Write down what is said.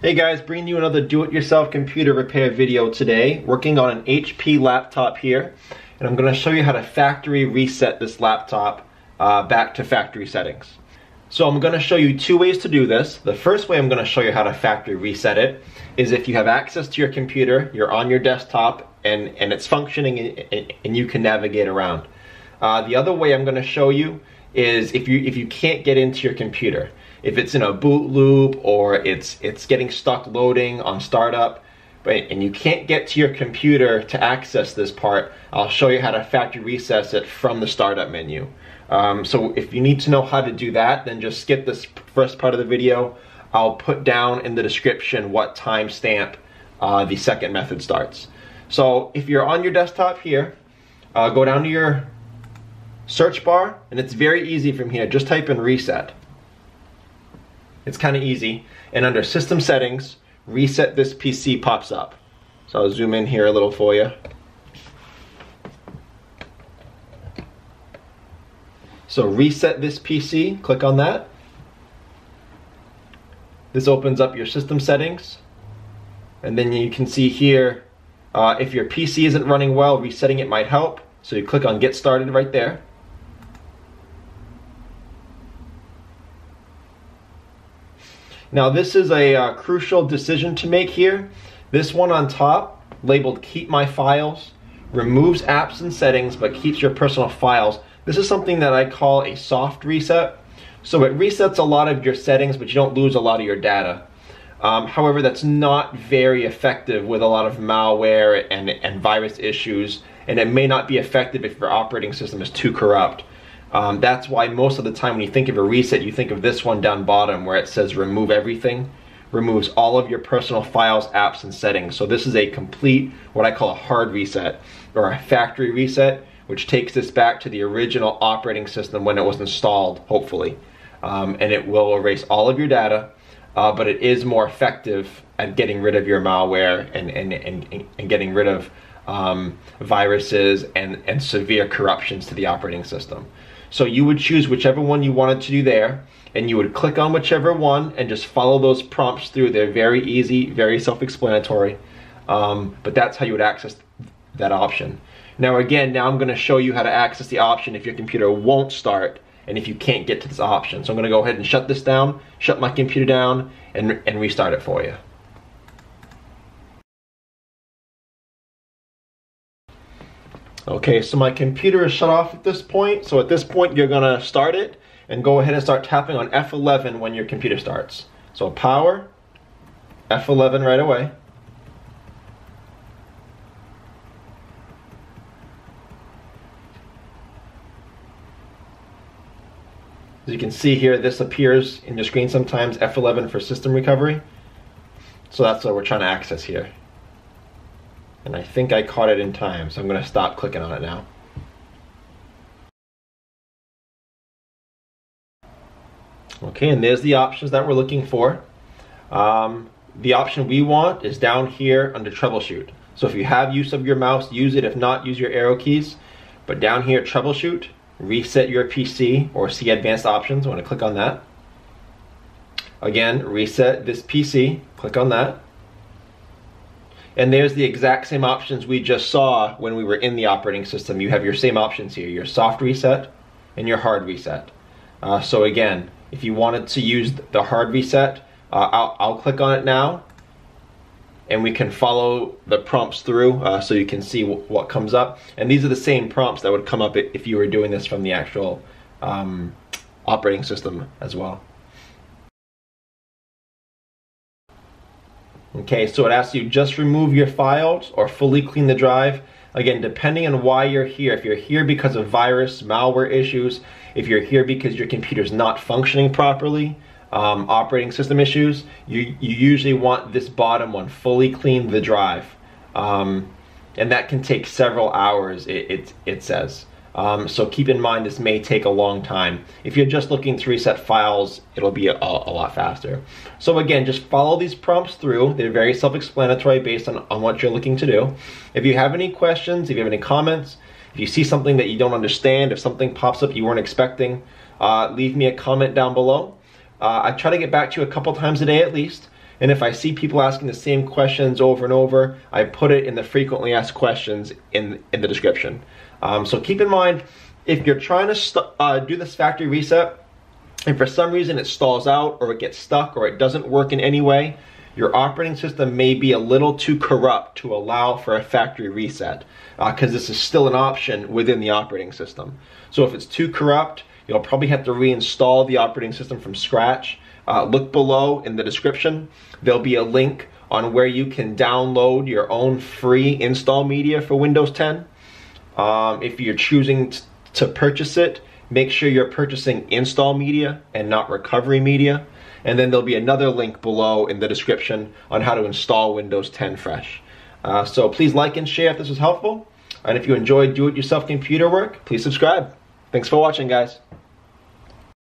Hey guys, bringing you another do-it-yourself computer repair video today. Working on an HP laptop here, and I'm going to show you how to factory reset this laptop back to factory settings. So I'm going to show you two ways to do this. The first way I'm going to show you how to factory reset it is if you have access to your computer, you're on your desktop, and it's functioning and you can navigate around. The other way I'm going to show you is if you can't get into your computer. If it's in a boot loop or it's getting stuck loading on startup, and you can't get to your computer to access this part, I'll show you how to factory reset it from the startup menu. So if you need to know how to do that, then just skip this first part of the video. I'll put down in the description what timestamp the second method starts. So if you're on your desktop here, go down to your search bar, and it's very easy from here. Just type in reset. It's kind of easy, and under system settings, reset this PC pops up. So I'll zoom in here a little for you. So reset this PC, click on that. This opens up your system settings, and then you can see here, if your PC isn't running well, resetting it might help. So you click on get started right there. Now this is a crucial decision to make here. This one on top, labeled keep my files, removes apps and settings but keeps your personal files. This is something that I call a soft reset. So it resets a lot of your settings but you don't lose a lot of your data. However, that's not very effective with a lot of malware and virus issues, and it may not be effective if your operating system is too corrupt. That's why most of the time when you think of a reset, you think of this one down bottom where it says remove everything. Removes all of your personal files, apps, and settings. So this is a complete, what I call a hard reset, or a factory reset, which takes this back to the original operating system when it was installed, hopefully. And it will erase all of your data, but it is more effective at getting rid of your malware and getting rid of viruses and severe corruptions to the operating system. So you would choose whichever one you wanted to do there, and you would click on whichever one and just follow those prompts through. They're very easy, very self-explanatory, but that's how you would access that option. Now again, now I'm gonna show you how to access the option if your computer won't start and if you can't get to this option. So I'm gonna go ahead and shut this down, shut my computer down, and restart it for you. Okay, so my computer is shut off at this point. So at this point, you're gonna start it and go ahead and start tapping on F11 when your computer starts. So power, F11 right away. As you can see here, this appears in your screen sometimes, F11 for system recovery. So that's what we're trying to access here. And I think I caught it in time, so I'm going to stop clicking on it now. Okay, and there's the options that we're looking for. The option we want is down here under troubleshoot. So if you have use of your mouse, use it. If not, use your arrow keys. But down here, troubleshoot, reset your PC, or see advanced options. I'm going to click on that. Again, reset this PC. Click on that. And there's the exact same options we just saw when we were in the operating system. You have your same options here, your soft reset and your hard reset. So again, if you wanted to use the hard reset, I'll click on it now, and we can follow the prompts through so you can see what comes up. And these are the same prompts that would come up if you were doing this from the actual operating system as well. Okay, so it asks you just remove your files or fully clean the drive. Again, depending on why you're here. If you're here because of virus, malware issues, if you're here because your computer's not functioning properly, operating system issues, you usually want this bottom one, fully clean the drive. And that can take several hours, it says. So keep in mind this may take a long time. If you're just looking to reset files, it'll be a lot faster. So again, just follow these prompts through. They're very self-explanatory based on what you're looking to do. If you have any questions, if you have any comments, if you see something that you don't understand, if something pops up you weren't expecting, leave me a comment down below. I try to get back to you a couple times a day at least. And if I see people asking the same questions over and over, I put it in the frequently asked questions in the description. So keep in mind, if you're trying to do this factory reset, and for some reason it stalls out or it gets stuck or it doesn't work in any way, your operating system may be a little too corrupt to allow for a factory reset, because this is still an option within the operating system. So if it's too corrupt, you'll probably have to reinstall the operating system from scratch. Look below in the description. There'll be a link on where you can download your own free install media for Windows 10. If you're choosing to purchase it, make sure you're purchasing install media and not recovery media. And then there'll be another link below in the description on how to install Windows 10 fresh. So please like and share if this was helpful. And if you enjoyed do-it-yourself computer work, please subscribe. Thanks for watching, guys.